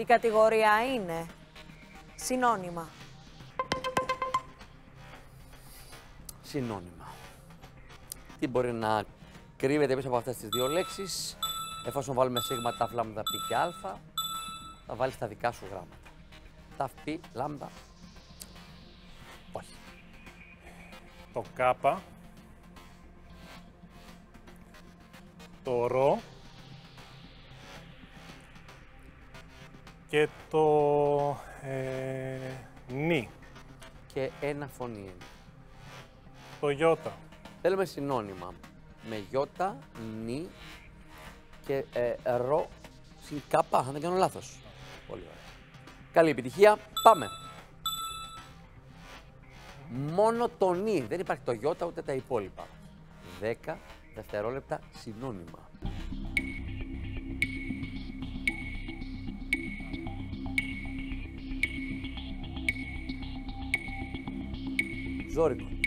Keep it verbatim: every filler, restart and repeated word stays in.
Η κατηγορία είναι συνώνυμα. Συνώνυμα. Τι μπορεί να κρύβεται πίσω από αυτές τις δύο λέξεις. Εφόσον βάλουμε σίγμα, ταφ, λάμδα, πι και α, θα βάλεις τα δικά σου γράμματα. Ταφ, πι, λάμδα. Όχι. Το κάπα. Το ρο. Και το ε, νι. Και ένα φωνή είναι. Το γιώτα. Θέλουμε συνώνυμα με γιώτα, νι και ε, ρο συν κάπα, αν δεν κάνω λάθος. Πολύ ωραία. Καλή επιτυχία. Πάμε. Μόνο το νι. Δεν υπάρχει το γιώτα ούτε τα υπόλοιπα. Δέκα δευτερόλεπτα συνώνυμα. Ζόρικο.